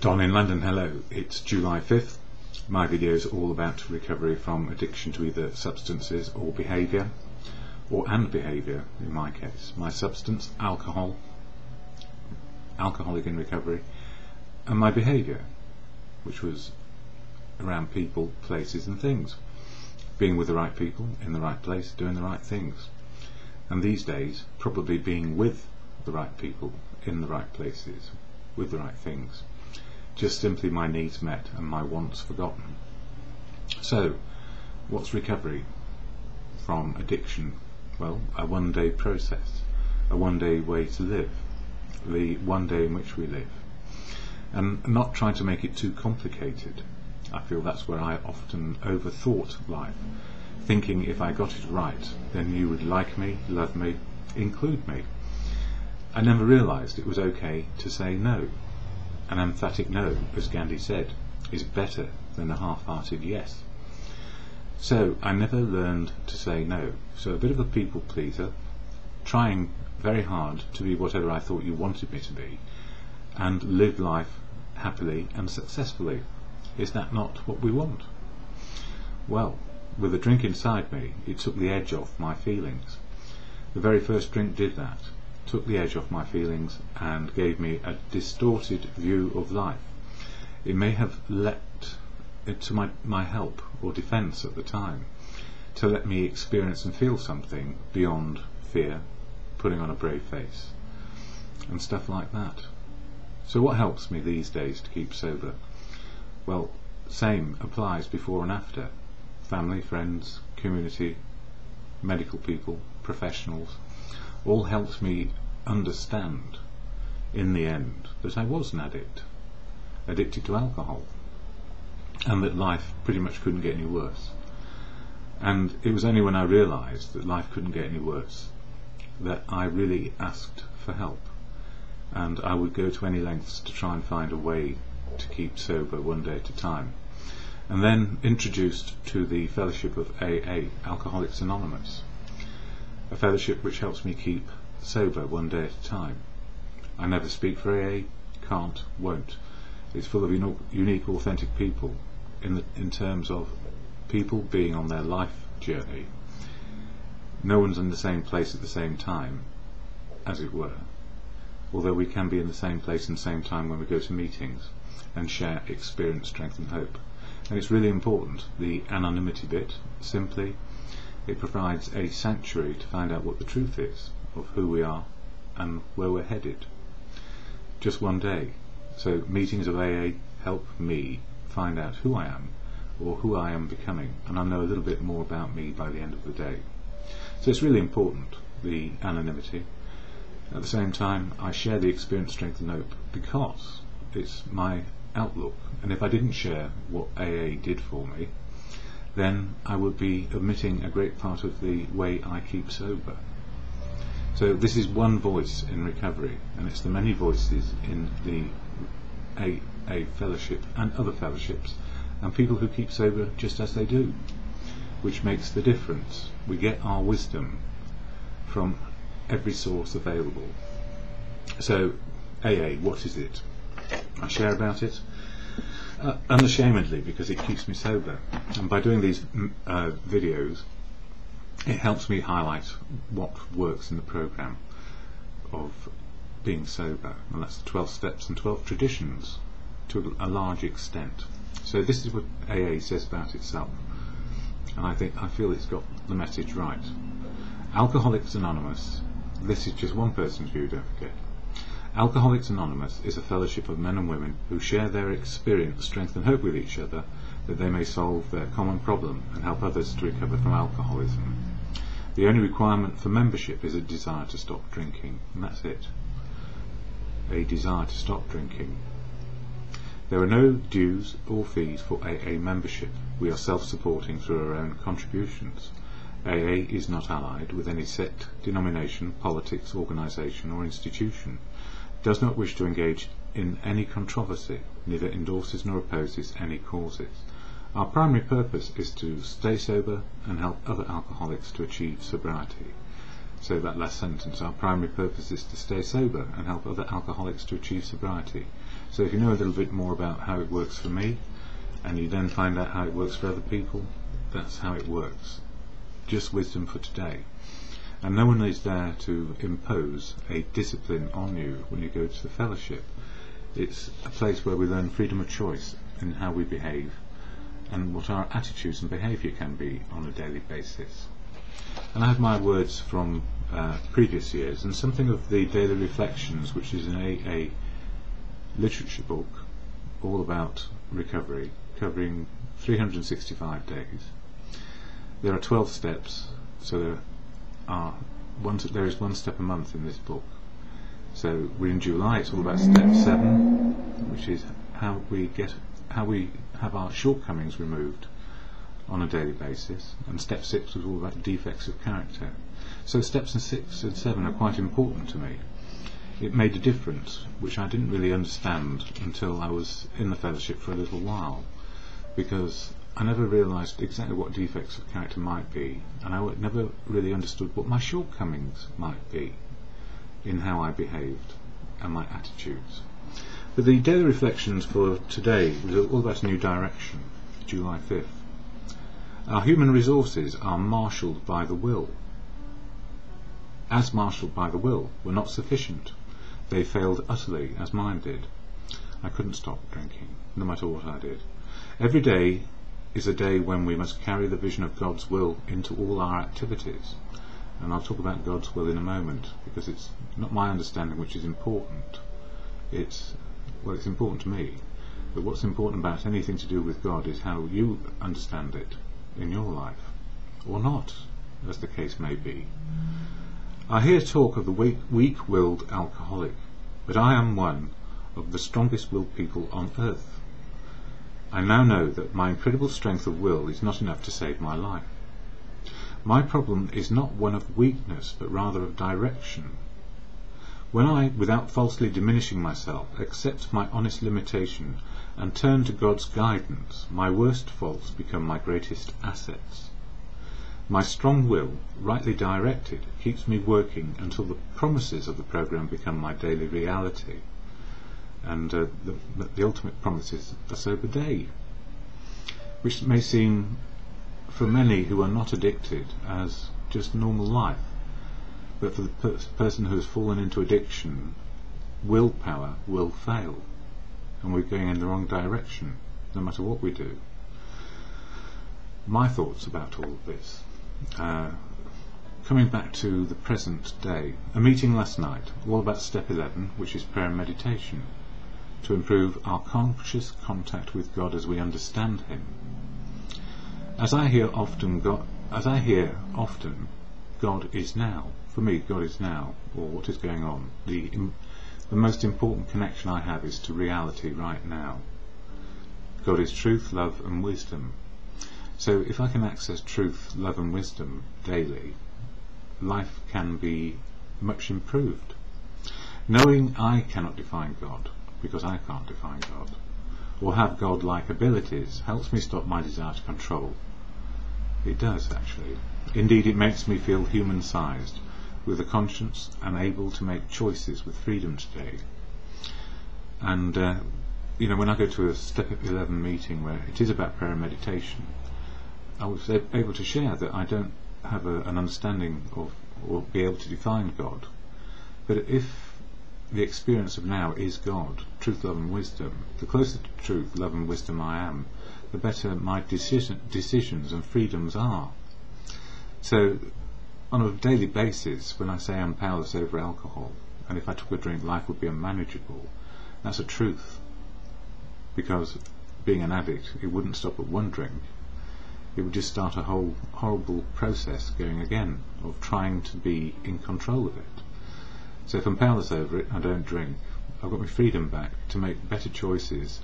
Don in London, hello. It's July 5th. My video is all about recovery from addiction to either substances or behaviour, or behaviour in my case. My substance, alcohol, alcoholic in recovery, and my behaviour, which was around people, places and things. Being with the right people, in the right place, doing the right things. And these days, probably being with the right people, in the right places, with the right things. Just simply my needs met and my wants forgotten. So, what's recovery from addiction? Well, a one-day process, a one-day way to live, the one day in which we live. And not trying to make it too complicated. I feel that's where I often overthought life, thinking if I got it right, then you would like me, love me, include me. I never realised it was okay to say no. An emphatic no, as Gandhi said, is better than a half-hearted yes. So I never learned to say no. So a bit of a people pleaser, trying very hard to be whatever I thought you wanted me to be, and live life happily and successfully. Is that not what we want? Well, with a drink inside me, it took the edge off my feelings. The very first drink did that. Took the edge off my feelings and gave me a distorted view of life. It may have leapt to my help or defence at the time, to let me experience and feel something beyond fear, putting on a brave face, and stuff like that. So what helps me these days to keep sober? Well, same applies before and after. Family, friends, community, medical people, professionals, all helped me understand, in the end, that I was an addict, addicted to alcohol, and that life pretty much couldn't get any worse. And it was only when I realised that life couldn't get any worse that I really asked for help, and I would go to any lengths to try and find a way to keep sober one day at a time. And then introduced to the fellowship of AA, Alcoholics Anonymous, a fellowship which helps me keep sober one day at a time. I never speak for AA, can't, won't. It's full of unique, authentic people in terms of people being on their life journey. No one's in the same place at the same time, as it were, although we can be in the same place and same time when we go to meetings and share experience, strength and hope. And it's really important, the anonymity bit, simply. It provides a sanctuary to find out what the truth is of who we are and where we're headed. Just one day. So meetings of AA help me find out who I am or who I am becoming, and I'll know a little bit more about me by the end of the day. So it's really important, the anonymity. At the same time, I share the experience, strength and hope because it's my outlook, and if I didn't share what AA did for me, then I would be omitting a great part of the way I keep sober. So this is one voice in recovery, and it's the many voices in the AA fellowship and other fellowships, and people who keep sober just as they do, which makes the difference. We get our wisdom from every source available. So AA, what is it? I share about it unashamedly because it keeps me sober, and by doing these videos it helps me highlight what works in the program of being sober, and that's the 12 steps and 12 traditions to a large extent. So this is what AA says about itself, and I feel it's got the message right. Alcoholics Anonymous, this is just one person's view, don't forget. Alcoholics Anonymous is a fellowship of men and women who share their experience, strength and hope with each other that they may solve their common problem and help others to recover from alcoholism. The only requirement for membership is a desire to stop drinking, and that's it. A desire to stop drinking. There are no dues or fees for AA membership. We are self-supporting through our own contributions. AA is not allied with any sect, denomination, politics, organisation or institution. Does not wish to engage in any controversy, neither endorses nor opposes any causes. Our primary purpose is to stay sober and help other alcoholics to achieve sobriety. So that last sentence, our primary purpose is to stay sober and help other alcoholics to achieve sobriety. So if you know a little bit more about how it works for me, and you then find out how it works for other people, that's how it works. Just wisdom for today. And no one is there to impose a discipline on you when you go to the fellowship. It's a place where we learn freedom of choice in how we behave and what our attitudes and behaviour can be on a daily basis. And I have my words from previous years and something of the Daily Reflections, which is an AA literature book all about recovery, covering 365 days. There are 12 steps, so there is one step a month in this book. So we're in July. It's all about step 7, which is how we have our shortcomings removed on a daily basis. And step 6 was all about defects of character. So steps 6 and 7 are quite important to me. It made a difference, which I didn't really understand until I was in the fellowship for a little while, because I never realised exactly what defects of character might be, and I never really understood what my shortcomings might be in how I behaved and my attitudes. But the Daily Reflections for today was all about a new direction, July 5th. Our human resources are marshalled by the will. As marshalled by the will were not sufficient. They failed utterly, as mine did. I couldn't stop drinking, no matter what I did. Every day is a day when we must carry the vision of God's will into all our activities. And I'll talk about God's will in a moment, because it's not my understanding which is important. It's important to me. But what's important about anything to do with God is how you understand it in your life, or not, as the case may be. I hear talk of the weak-willed alcoholic, but I am one of the strongest-willed people on earth. I now know that my incredible strength of will is not enough to save my life. My problem is not one of weakness, but rather of direction. When I, without falsely diminishing myself, accept my honest limitation and turn to God's guidance, my worst faults become my greatest assets. My strong will, rightly directed, keeps me working until the promises of the program become my daily reality. And the ultimate promise is a sober day, which may seem, for many who are not addicted, as just normal life. But for the person who has fallen into addiction, willpower will fail, and we're going in the wrong direction, no matter what we do. My thoughts about all of this. Coming back to the present day, a meeting last night all about step 11, which is prayer and meditation, to improve our conscious contact with God as we understand him. As I hear often, God is now. For me, God is now, or what is going on. The most important connection I have is to reality right now. God is truth, love and wisdom. So if I can access truth, love and wisdom daily, life can be much improved. Knowing I cannot define God, because I can't define God, or have God-like abilities, helps me stop my desire to control. It does, actually. Indeed, it makes me feel human-sized, with a conscience and able to make choices with freedom today. And, you know, when I go to a Step 11 meeting where it is about prayer and meditation, I was able to share that I don't have an understanding of, or be able to define God. But if the experience of now is God, truth, love and wisdom, the closer to truth, love and wisdom I am, the better my decisions and freedoms are. So on a daily basis, when I say I'm powerless over alcohol, and if I took a drink life would be unmanageable, that's a truth, because being an addict, it wouldn't stop at one drink. It would just start a whole horrible process going again of trying to be in control of it. So if I'm powerless over it, I don't drink. I've got my freedom back to make better choices,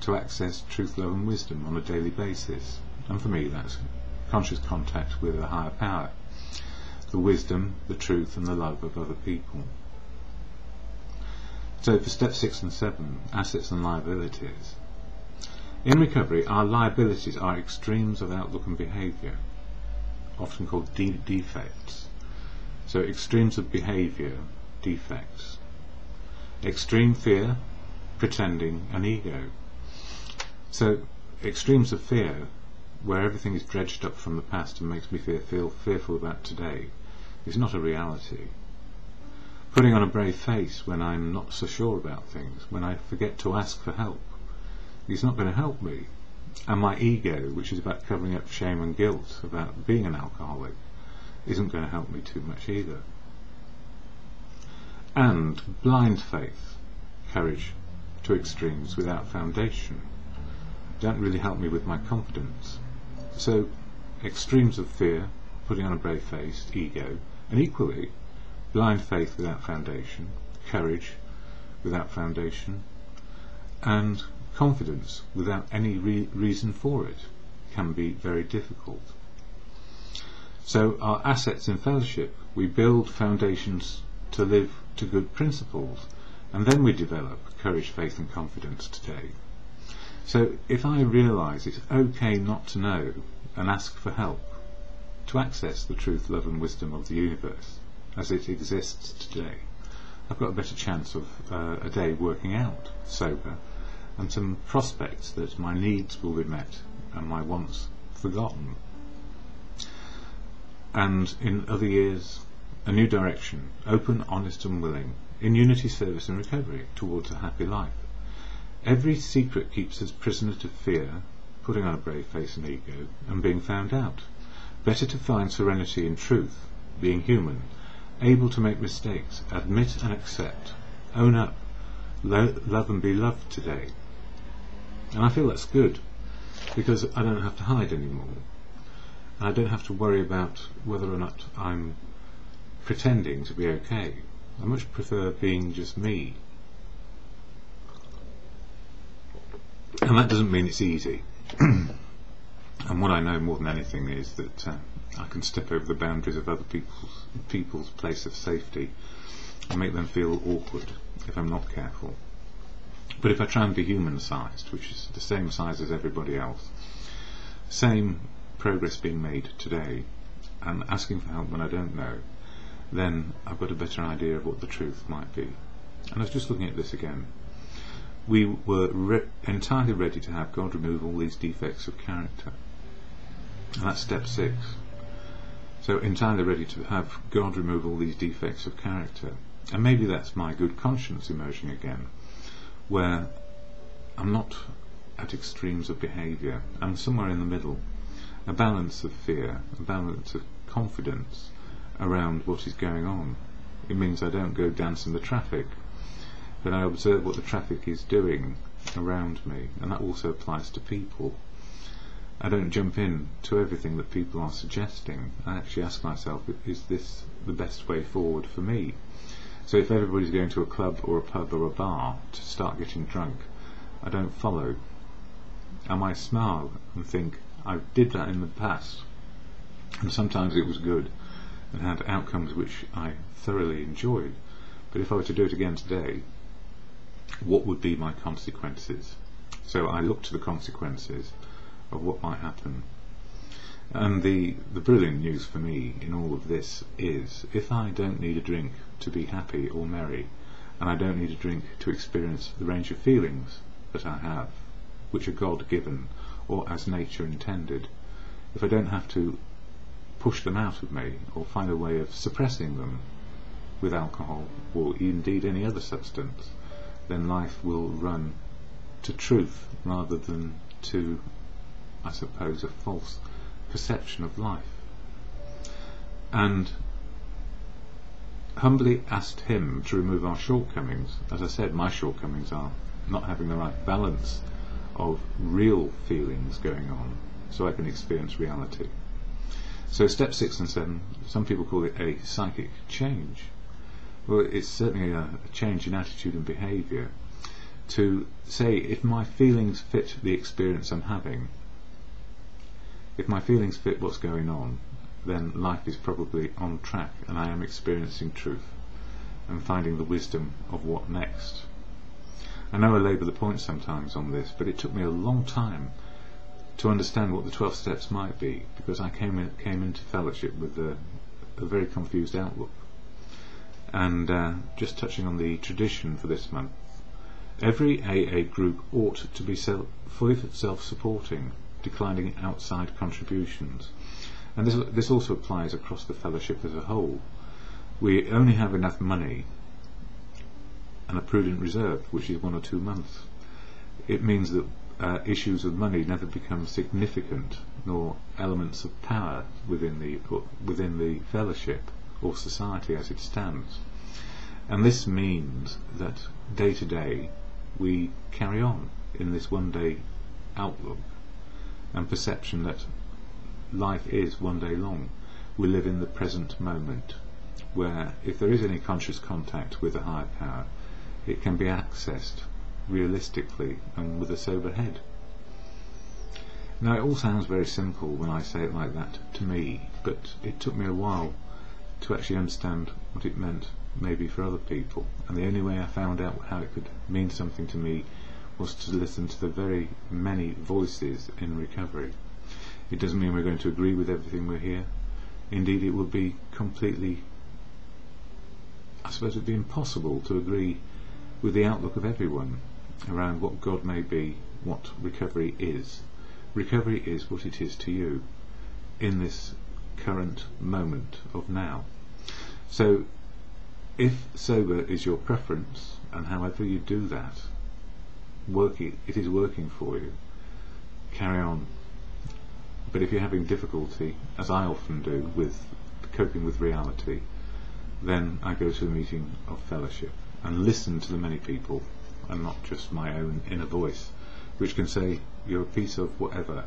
to access truth, love and wisdom on a daily basis. And for me, that's conscious contact with a higher power, the wisdom, the truth and the love of other people. So for step 6 and 7, assets and liabilities. In recovery, our liabilities are extremes of outlook and behaviour, often called defects. So extremes of behaviour, defects. Extreme fear, pretending an ego. So extremes of fear, where everything is dredged up from the past and makes me feel fearful about today, is not a reality. Putting on a brave face when I'm not so sure about things, when I forget to ask for help, is not going to help me. And my ego, which is about covering up shame and guilt about being an alcoholic, isn't going to help me too much either. And blind faith, courage to extremes without foundation, don't really help me with my confidence. So extremes of fear, putting on a brave face, ego, and equally blind faith without foundation, courage without foundation, and confidence without any reason for it can be very difficult. So our assets in fellowship, we build foundations to live to good principles, and then we develop courage, faith and confidence today. So if I realise it's okay not to know and ask for help to access the truth, love and wisdom of the universe as it exists today, I've got a better chance of a day working out sober and some prospects that my needs will be met and my wants forgotten. And in other years, a new direction, open, honest and willing, in unity, service and recovery towards a happy life. Every secret keeps us prisoner to fear, putting on a brave face and ego, and being found out. Better to find serenity in truth, being human, able to make mistakes, admit and accept, own up, love and be loved today. And I feel that's good, because I don't have to hide anymore. I don't have to worry about whether or not I'm pretending to be okay. I much prefer being just me. And that doesn't mean it's easy. And what I know more than anything is that I can step over the boundaries of other people's place of safety and make them feel awkward if I'm not careful. But if I try and be human-sized, which is the same size as everybody else, same progress being made today, and asking for help when I don't know, then I've got a better idea of what the truth might be. And I was just looking at this again. We were entirely ready to have God remove all these defects of character. And that's step 6. So entirely ready to have God remove all these defects of character. And maybe that's my good conscience emerging again, where I'm not at extremes of behaviour. I'm somewhere in the middle. A balance of fear, a balance of confidence around what is going on. It means I don't go dance in the traffic, but I observe what the traffic is doing around me, and that also applies to people. I don't jump in to everything that people are suggesting. I actually ask myself, is this the best way forward for me? So if everybody's going to a club or a pub or a bar to start getting drunk, I don't follow. I might smile and think, I did that in the past, and sometimes it was good and had outcomes which I thoroughly enjoyed, but if I were to do it again today, what would be my consequences? So I look to the consequences of what might happen. And the brilliant news for me in all of this is, if I don't need a drink to be happy or merry, and I don't need a drink to experience the range of feelings that I have, which are God-given or as nature intended, if I don't have to push them out of me or find a way of suppressing them with alcohol or indeed any other substance, then life will run to truth rather than to, I suppose, a false perception of life. And humbly asked him to remove our shortcomings. As I said, my shortcomings are not having the right balance of real feelings going on so I can experience reality. So step 6 and 7, some people call it a psychic change. Well, it's certainly a change in attitude and behaviour to say, if my feelings fit the experience I'm having, if my feelings fit what's going on, then life is probably on track and I am experiencing truth and finding the wisdom of what next. I know I labour the point sometimes on this, but it took me a long time to understand what the 12 steps might be, because I came into fellowship with a very confused outlook. And just touching on the tradition for this month, Every AA group ought to be fully self-supporting, declining outside contributions. And this also applies across the fellowship as a whole. We only have enough money and a prudent reserve, which is 1 or 2 months. It means that issues of money never become significant, nor elements of power within the fellowship or society as it stands. And this means that day to day we carry on in this one day outlook and perception that life is one day long. We live in the present moment, where if there is any conscious contact with a higher power, it can be accessed realistically and with a sober head. Now, it all sounds very simple when I say it like that to me, but it took me a while to actually understand what it meant, maybe for other people. And the only way I found out how it could mean something to me was to listen to the very many voices in recovery. It doesn't mean we're going to agree with everything we hear. Indeed, it would be completely, I suppose it would be impossible to agree with the outlook of everyone around what God may be, what recovery is. Recovery is what it is to you in this current moment of now. So if sober is your preference, and however you do that, it is working for you, carry on. But if you're having difficulty, as I often do, with coping with reality, then I go to a meeting of fellowship and listen to the many people, and not just my own inner voice, which can say, you're a piece of whatever,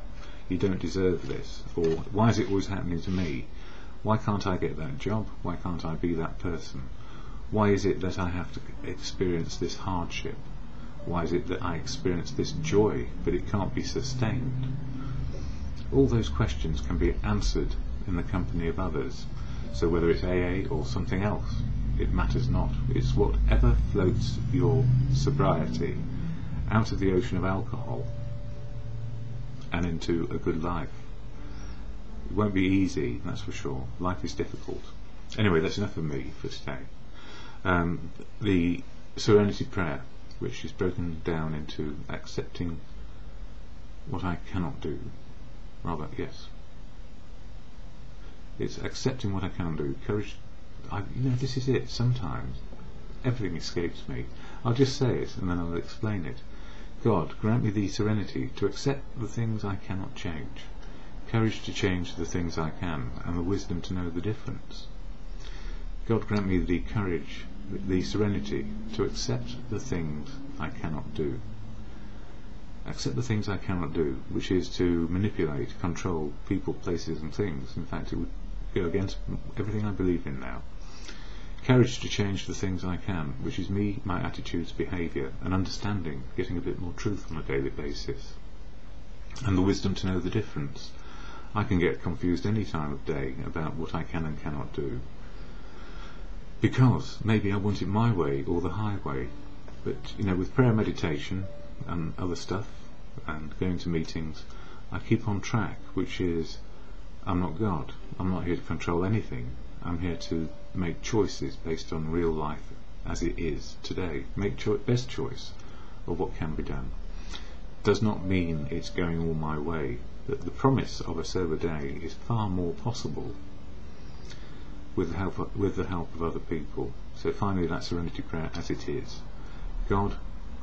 you don't deserve this, or why is it always happening to me? Why can't I get that job? Why can't I be that person? Why is it that I have to experience this hardship? Why is it that I experience this joy, but it can't be sustained? All those questions can be answered in the company of others. So whether it's AA or something else, it matters not. It's whatever floats your sobriety out of the ocean of alcohol and into a good life. It won't be easy, that's for sure. Life is difficult. Anyway, that's enough of me for today. The Serenity Prayer, which is broken down into accepting what I cannot do. Rather, yes. It's accepting what I can do. Courage. This is it. Sometimes everything escapes me. I'll just say it and then I'll explain it. God, grant me the serenity to accept the things I cannot change, courage to change the things I can, and the wisdom to know the difference. God, grant me the courage, the serenity to accept the things I cannot do. Accept the things I cannot do, which is to manipulate, control people, places and things. In fact, it would go against everything I believe in now. Courage to change the things I can, which is me, my attitudes, behaviour and understanding, getting a bit more truth on a daily basis. And the wisdom to know the difference. I can get confused any time of day about what I can and cannot do, because maybe I want it my way or the highway. But with prayer, meditation and other stuff and going to meetings, I keep on track, which is, I'm not God, I'm not here to control anything, I'm here to make choices based on real life as it is today. Make best choice of what can be done. Does not mean it's going all my way, that the promise of a sober day is far more possible with the help of other people. So finally, that Serenity Prayer as it is. God,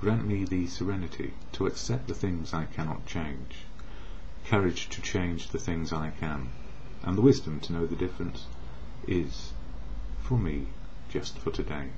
grant me the serenity to accept the things I cannot change, courage to change the things I can, and the wisdom to know the difference is, for me, just for today.